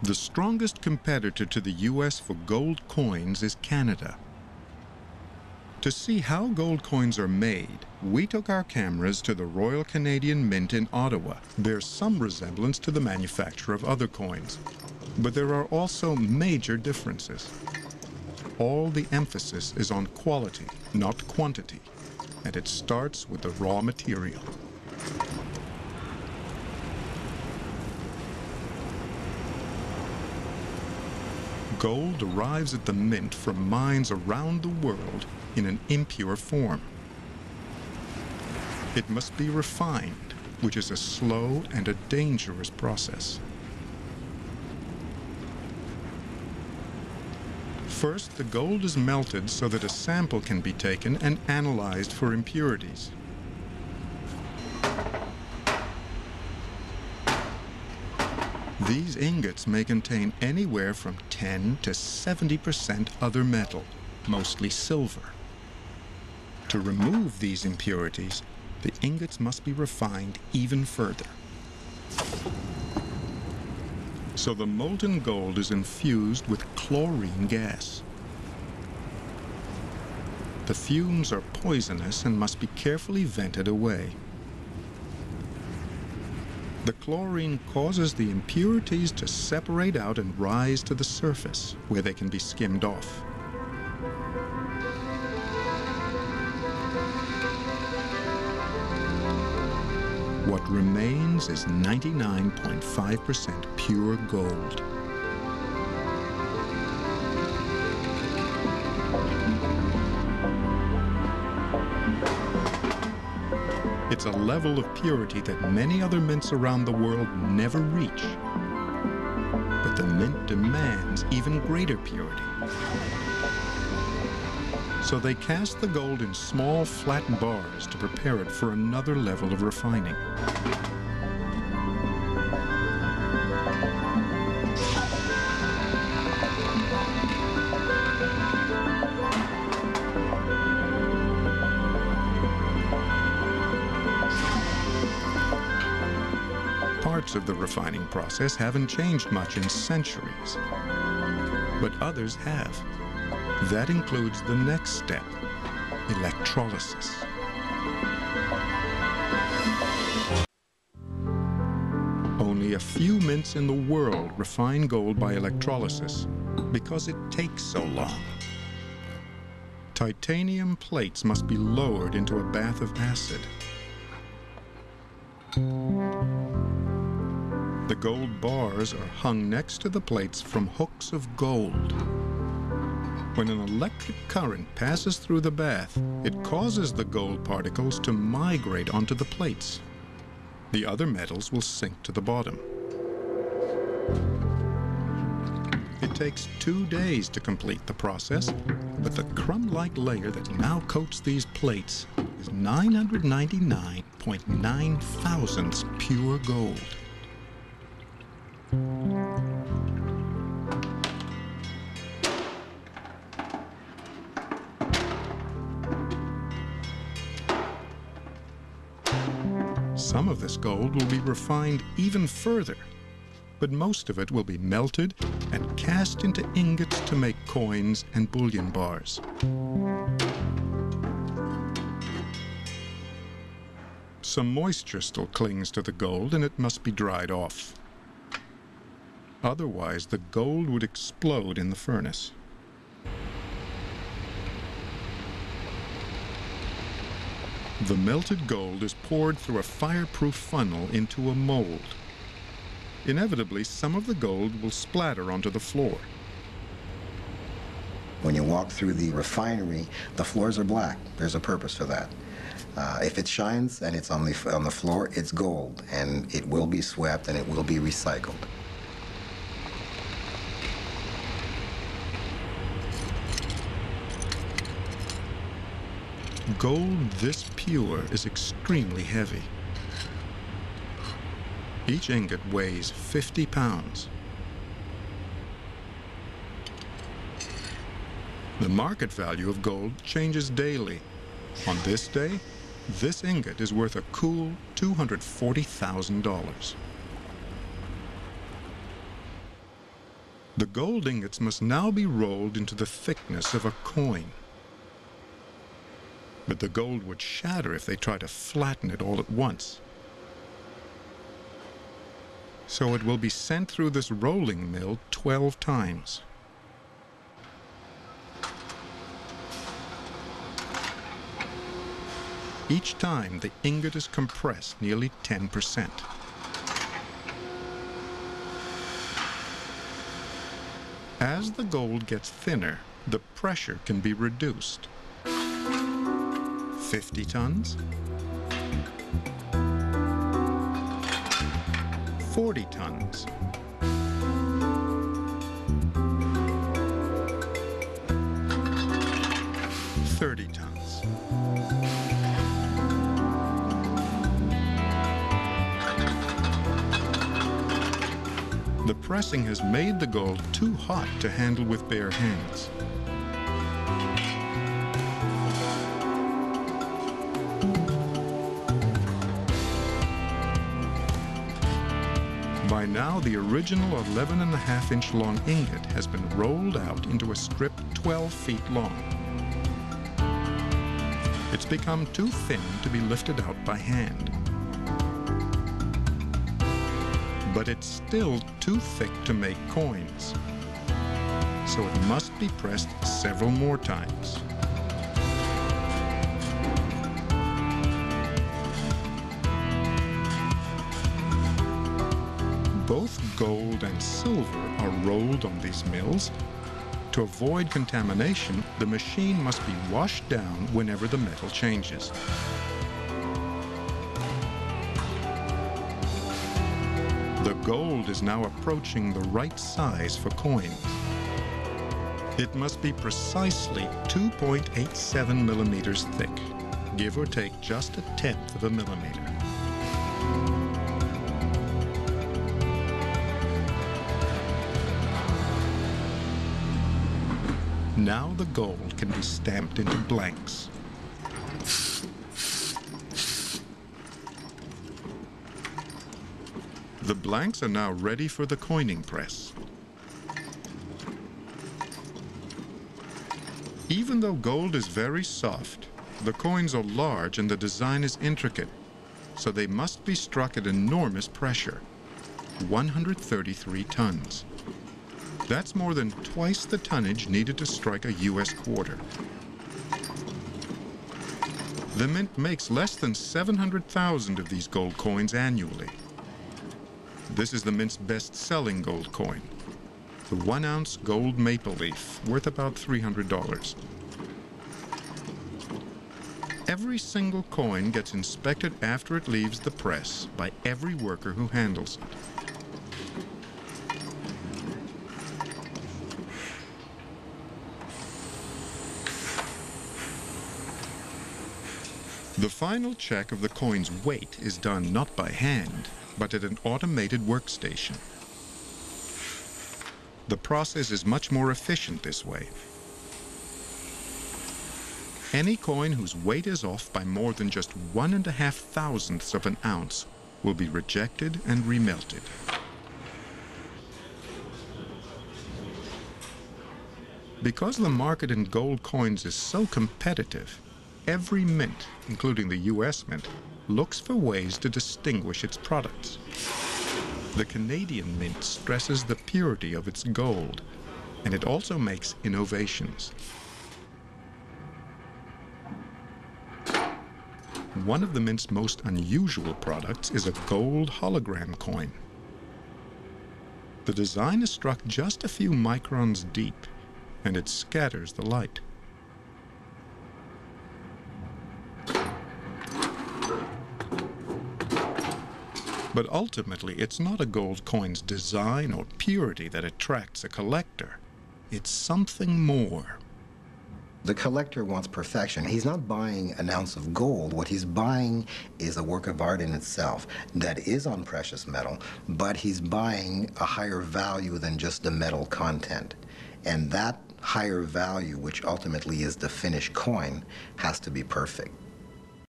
The strongest competitor to the U.S. for gold coins is Canada. To see how gold coins are made, we took our cameras to the Royal Canadian Mint in Ottawa. There's some resemblance to the manufacture of other coins, but there are also major differences. All the emphasis is on quality, not quantity, and it starts with the raw material. Gold arrives at the mint from mines around the world in an impure form. It must be refined, which is a slow and a dangerous process. First, the gold is melted so that a sample can be taken and analyzed for impurities. These ingots may contain anywhere from 10 to 70% other metal, mostly silver. To remove these impurities, the ingots must be refined even further. So the molten gold is infused with chlorine gas. The fumes are poisonous and must be carefully vented away. The chlorine causes the impurities to separate out and rise to the surface, where they can be skimmed off. What remains is 99.5% pure gold. It's a level of purity that many other mints around the world never reach. But the mint demands even greater purity. So they cast the gold in small, flat bars to prepare it for another level of refining. Parts of the refining process haven't changed much in centuries, but others have. That includes the next step, electrolysis. Only a few mints in the world refine gold by electrolysis because it takes so long. Titanium plates must be lowered into a bath of acid. The gold bars are hung next to the plates from hooks of gold. When an electric current passes through the bath, it causes the gold particles to migrate onto the plates. The other metals will sink to the bottom. It takes 2 days to complete the process, but the crumb-like layer that now coats these plates is 999.9 thousandths pure gold. Some of this gold will be refined even further, but most of it will be melted and cast into ingots to make coins and bullion bars. Some moisture still clings to the gold and it must be dried off. Otherwise, the gold would explode in the furnace. The melted gold is poured through a fireproof funnel into a mold. Inevitably, some of the gold will splatter onto the floor. When you walk through the refinery, the floors are black. There's a purpose for that. If it shines and it's on the floor, it's gold, and it will be swept and it will be recycled. Gold this pure is extremely heavy. Each ingot weighs 50 pounds. The market value of gold changes daily. On this day, this ingot is worth a cool $240,000. The gold ingots must now be rolled into the thickness of a coin. But the gold would shatter if they tried to flatten it all at once. So it will be sent through this rolling mill 12 times. Each time, the ingot is compressed nearly 10%. As the gold gets thinner, the pressure can be reduced. 50 tons, 40 tons, 30 tons. The pressing has made the gold too hot to handle with bare hands. By now, the original 11.5-inch long ingot has been rolled out into a strip 12 feet long. It's become too thin to be lifted out by hand. But it's still too thick to make coins, so it must be pressed several more times. Both gold and silver are rolled on these mills. To avoid contamination, the machine must be washed down whenever the metal changes. The gold is now approaching the right size for coins. It must be precisely 2.87 millimeters thick, give or take just 1/10 of a millimeter. Now the gold can be stamped into blanks. The blanks are now ready for the coining press. Even though gold is very soft, the coins are large and the design is intricate, so they must be struck at enormous pressure, 133 tons. That's more than twice the tonnage needed to strike a U.S. quarter. The mint makes less than 700,000 of these gold coins annually. This is the mint's best-selling gold coin, the 1-ounce gold maple leaf, worth about $300. Every single coin gets inspected after it leaves the press by every worker who handles it. The final check of the coin's weight is done not by hand, but at an automated workstation. The process is much more efficient this way. Any coin whose weight is off by more than just 1.5 thousandths of an ounce will be rejected and remelted. Because the market in gold coins is so competitive, every mint, including the U.S. mint, looks for ways to distinguish its products. The Canadian Mint stresses the purity of its gold, and it also makes innovations. One of the Mint's most unusual products is a gold hologram coin. The design is struck just a few microns deep, and it scatters the light. But ultimately, it's not a gold coin's design or purity that attracts a collector. It's something more. The collector wants perfection. He's not buying an ounce of gold. What he's buying is a work of art in itself that is on precious metal, but he's buying a higher value than just the metal content. And that higher value, which ultimately is the finished coin, has to be perfect.